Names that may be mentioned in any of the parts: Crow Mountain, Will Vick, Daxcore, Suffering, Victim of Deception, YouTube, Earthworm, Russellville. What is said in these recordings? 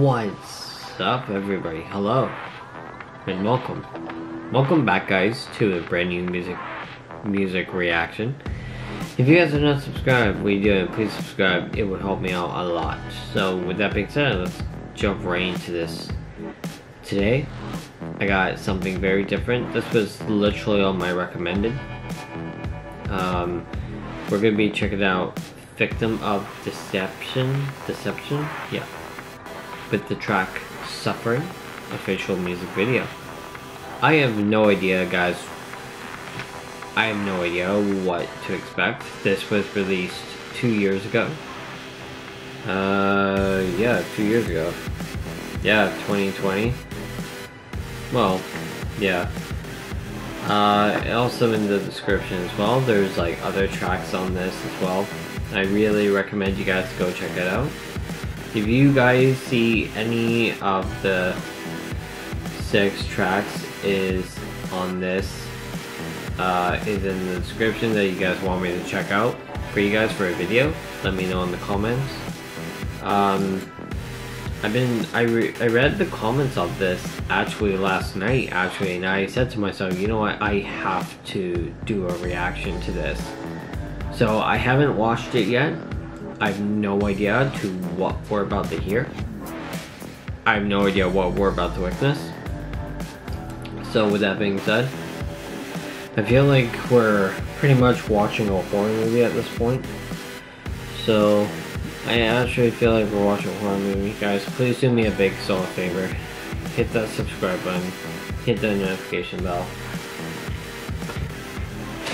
What's up, everybody? Hello and welcome back, guys, to a brand new music reaction. If you guys are not subscribed, what are you doing? Please subscribe. It would help me out a lot. So with that being said, let's jump right into this. Today I got something very different. This was literally on my recommended. We're gonna be checking out Victim of Deception, yeah, with the track Suffering, official music video. I have no idea, guys. I have no idea what to expect. This was released 2 years ago. Yeah, 2 years ago. Yeah, 2020. Well, yeah. Also in the description as well, there's like other tracks on this as well. I really recommend you guys go check it out. If you guys see any of the 6 tracks is in the description that you guys want me to check out for you guys for a video, let me know in the comments. I read the comments of this actually last night, and I said to myself, you know what, I have to do a reaction to this. So I haven't watched it yet. I have no idea to what we're about to hear. I have no idea what we're about to witness. So with that being said, I feel like we're pretty much watching a horror movie at this point. So I actually feel like we're watching a horror movie. Guys, please do me a big solid favor. Hit that subscribe button. Hit that notification bell.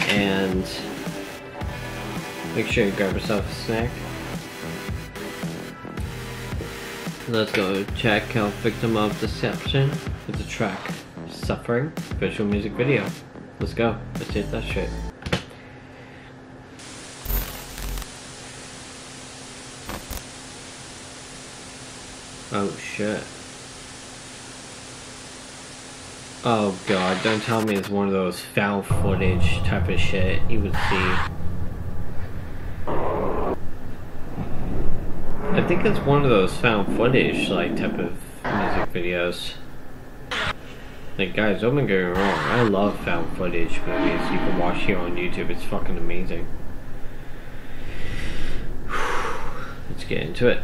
And make sure you grab yourself a snack. Let's go check out Victim of Deception with the track Suffering, official music video. Let's go. Let's hit that shit. Oh shit. Oh god, don't tell me it's one of those found footage type of shit you would see. I think it's one of those found footage like type of music videos. Like, guys, don't get me wrong, I love found footage movies. You can watch here on YouTube, it's fucking amazing. Let's get into it.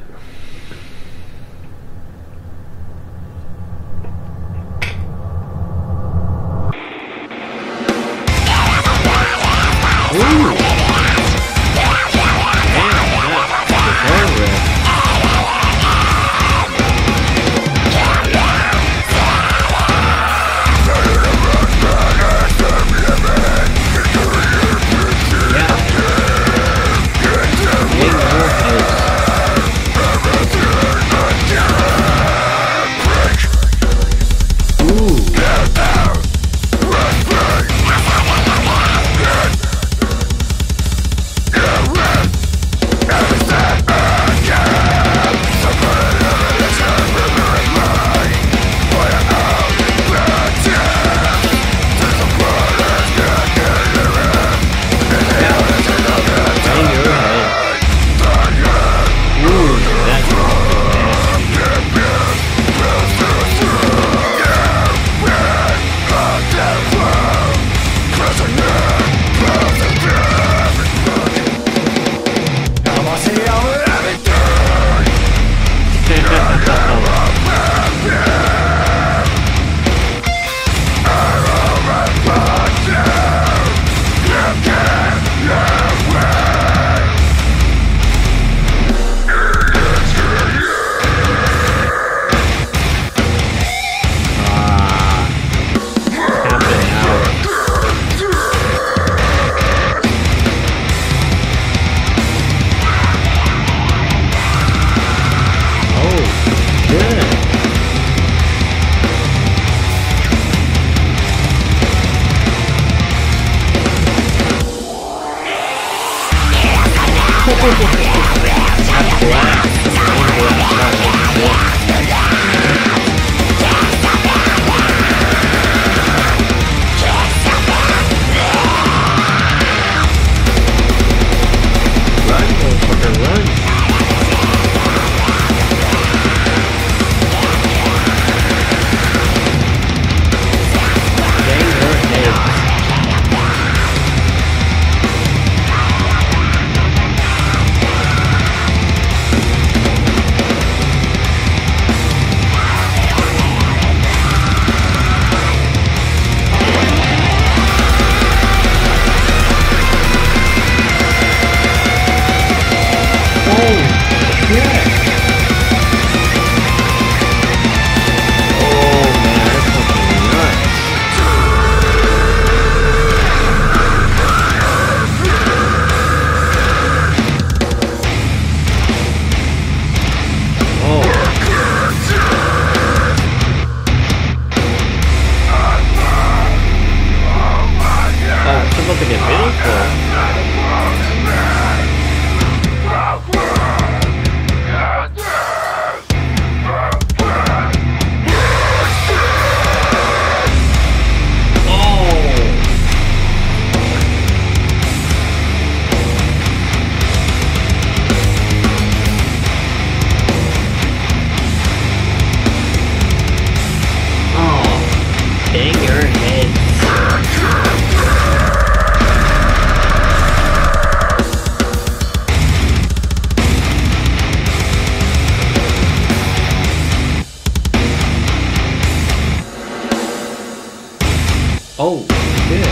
Oh, shit.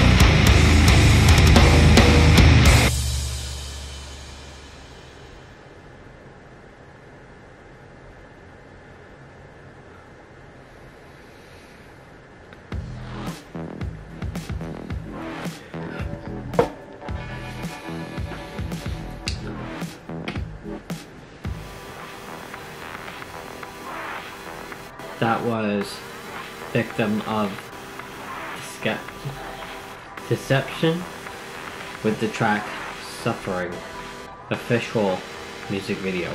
That was Victim of Deception with the track Suffering, official music video.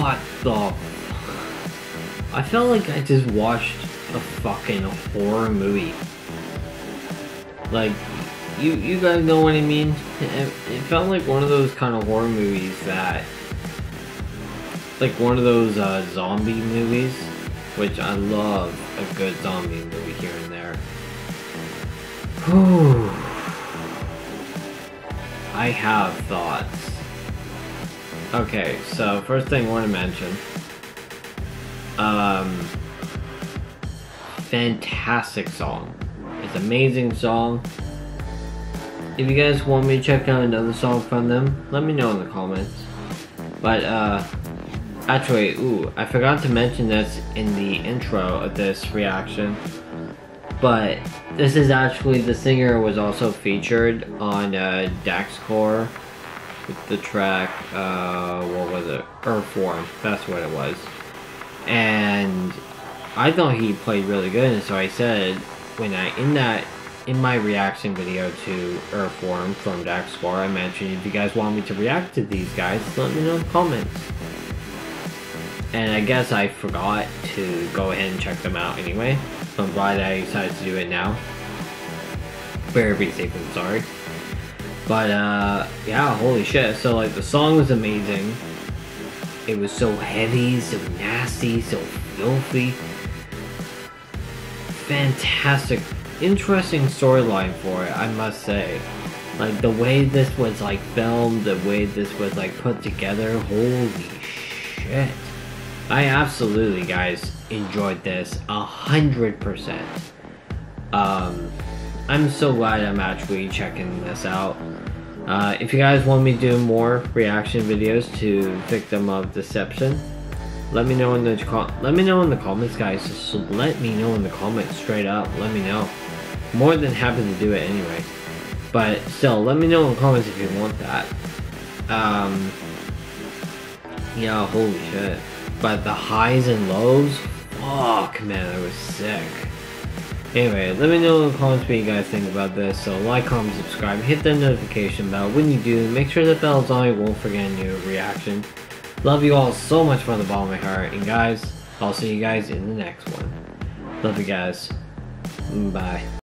What the f, I felt like I just watched a fucking horror movie. Like, you guys know what I mean? It felt like one of those kind of horror movies that, like one of those zombie movies, which I love a good zombie movie here and there. Whew. I have thoughts. Okay, so first thing I want to mention. Fantastic song. It's an amazing song. If you guys want me to check out another song from them, let me know in the comments. But actually, ooh, I forgot to mention this in the intro of this reaction, but this is actually, the singer was also featured on Daxcore with the track, what was it? Earthworm, that's what it was. And I thought he played really good, and so I said, when in my reaction video to Earthworm from Daxcore, I mentioned if you guys want me to react to these guys, let me know in the comments. And I guess I forgot to go ahead and check them out anyway, so I'm glad I decided to do it now. Very safe and sorry. But yeah, holy shit, so like the song was amazing. It was so heavy, so nasty, so filthy. Fantastic, interesting storyline for it, I must say. Like the way this was like filmed, the way this was like put together, holy shit. I absolutely, guys, enjoyed this 100%. I'm so glad I'm actually checking this out. If you guys want me to do more reaction videos to Victim of Deception, let me know in the comments, guys. Just let me know in the comments, straight up. Let me know. More than happy to do it anyway. But still, let me know in the comments if you want that. Yeah, holy shit. But the highs and lows, fuck man, that was sick. Anyway, let me know in the comments what you guys think about this. So like, comment, subscribe, hit that notification bell. When you do, make sure the bell's on, you won't forget a new reaction. Love you all so much from the bottom of my heart. And guys, I'll see you guys in the next one. Love you guys. Bye.